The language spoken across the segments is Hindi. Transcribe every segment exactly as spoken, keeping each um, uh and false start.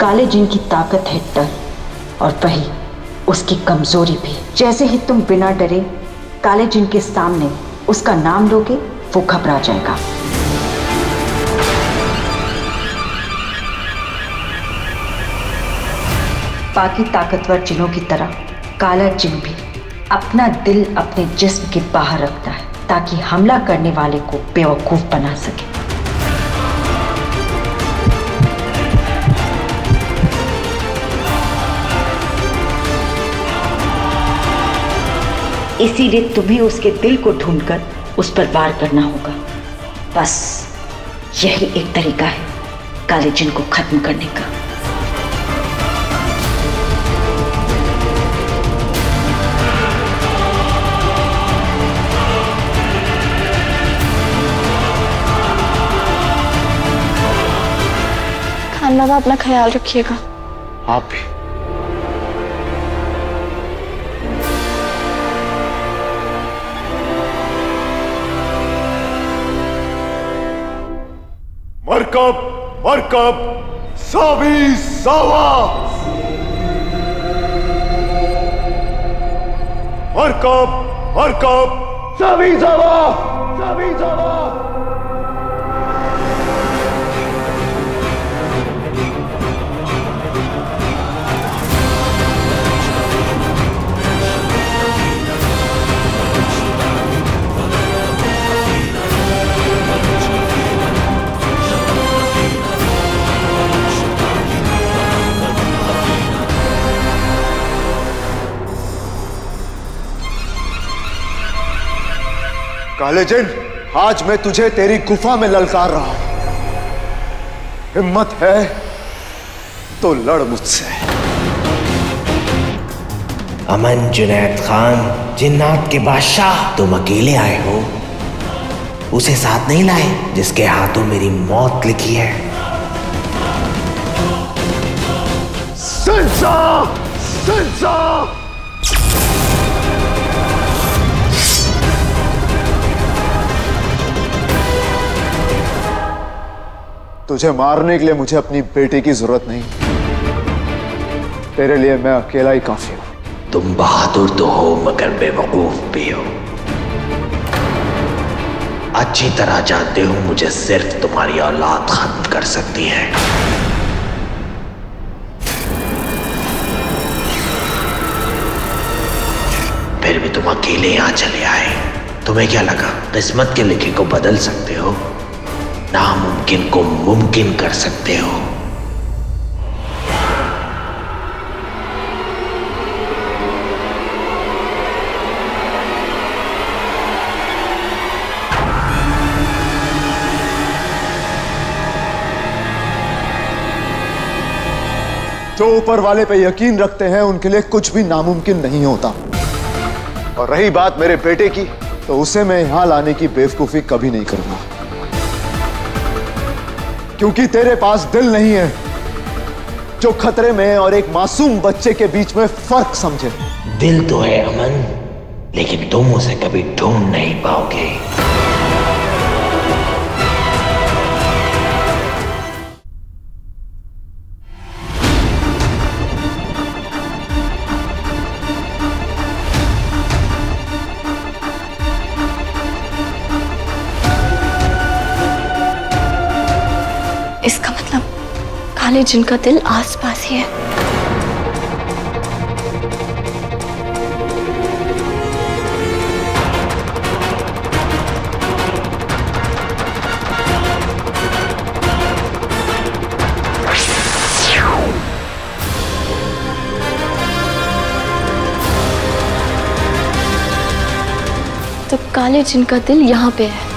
काले जिन की ताकत है डर और वही उसकी कमजोरी भी। जैसे ही तुम बिना डरे काले जिन के सामने उसका नाम लोगे वो घबरा जाएगा। बाकी ताकतवर जिनों की तरह काला जिन भी अपना दिल अपने जिस्म के बाहर रखता है ताकि हमला करने वाले को बेवकूफ बना सके। इसीलिए तुम्हें उसके दिल को ढूंढकर उस पर वार करना होगा। बस यही एक तरीका है काले जिन को खत्म करने का। खान बाबा, अपना ख्याल रखिएगा। आप भी। मरकब मरकब सावी सावा, मरकब मरकब सावी सावा सावी सावा। काले जिन, आज मैं तुझे तेरी गुफा में ललकार रहा हूं। हिम्मत है तो लड़ मुझसे। अमन, जुनैद खान, जिन्नात के बादशाह, तुम अकेले आए हो। उसे साथ नहीं लाए जिसके हाथों मेरी मौत लिखी है। सिलसा, सिलसा। तुझे मारने के लिए मुझे अपनी बेटी की जरूरत नहीं। तेरे लिए मैं अकेला ही काफी हूं। तुम बहादुर तो हो मगर बेवकूफ भी हो। अच्छी तरह जानते हो मुझे सिर्फ तुम्हारी औलाद खत्म कर सकती है। फिर भी तुम अकेले यहां चले आए। तुम्हें क्या लगा किस्मत के लिखे को बदल सकते हो? नामुमकिन को मुमकिन कर सकते हो। जो ऊपर वाले पे यकीन रखते हैं उनके लिए कुछ भी नामुमकिन नहीं होता। और रही बात मेरे बेटे की, तो उसे मैं यहां लाने की बेवकूफी कभी नहीं करूंगा, क्योंकि तेरे पास दिल नहीं है जो खतरे में और एक मासूम बच्चे के बीच में फर्क समझे। दिल तो है अमन, लेकिन तुम उसे कभी ढूंढ नहीं पाओगे। इसका मतलब काले जिन का दिल आसपास ही है। तो काले जिन का दिल यहाँ पे है।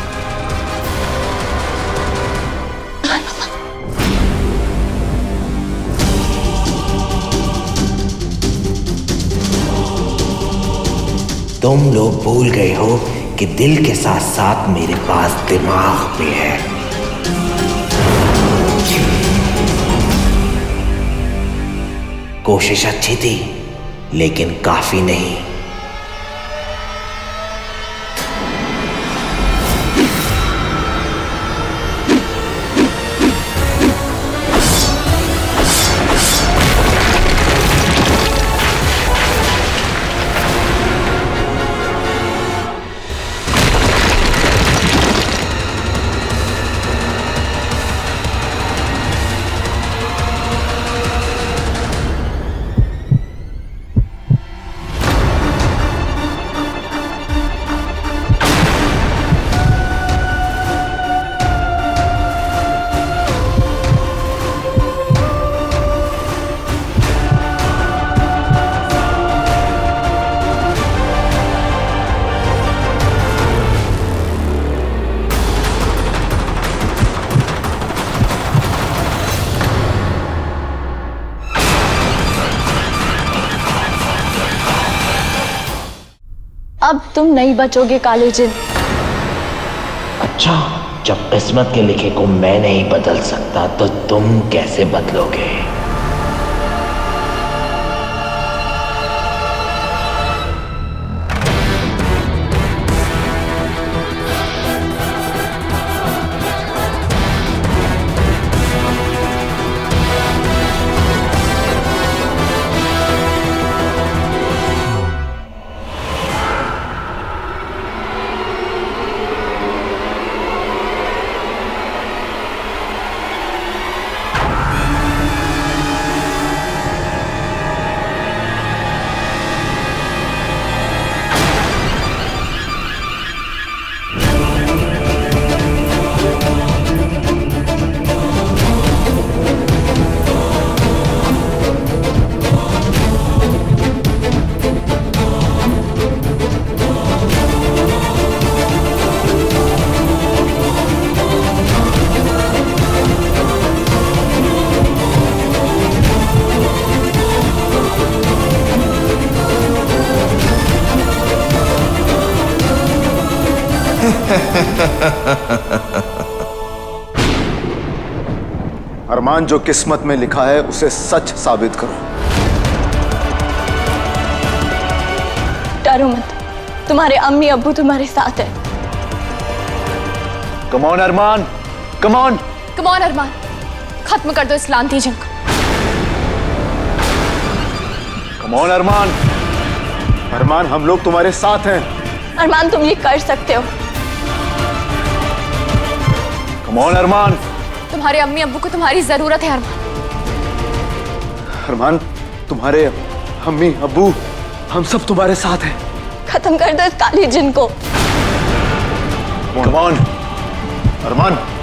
तुम लोग भूल गए हो कि दिल के साथ साथ मेरे पास दिमाग भी है। कोशिश अच्छी थी लेकिन काफी नहीं। अब तुम नहीं बचोगे काले जिन। अच्छा, जब किस्मत के लिखे को मैं नहीं बदल सकता तो तुम कैसे बदलोगे? अरमान, जो किस्मत में लिखा है उसे सच साबित करो। डरो मत, तुम्हारे अम्मी अब्बू तुम्हारे साथ है। Come on Armaan, come on, come on अरमान, खत्म कर दो इस लांती जंग को। कम ऑन अरमान, अरमान हम लोग तुम्हारे साथ हैं। अरमान तुम ये कर सकते हो। मौन अरमान, तुम्हारे अम्मी अब्बू को तुम्हारी जरूरत है। अरमान, अरमान तुम्हारे अम्मी अब्बू हम सब तुम्हारे साथ हैं। खत्म कर दो इस काले जिन को। Come on Armaan.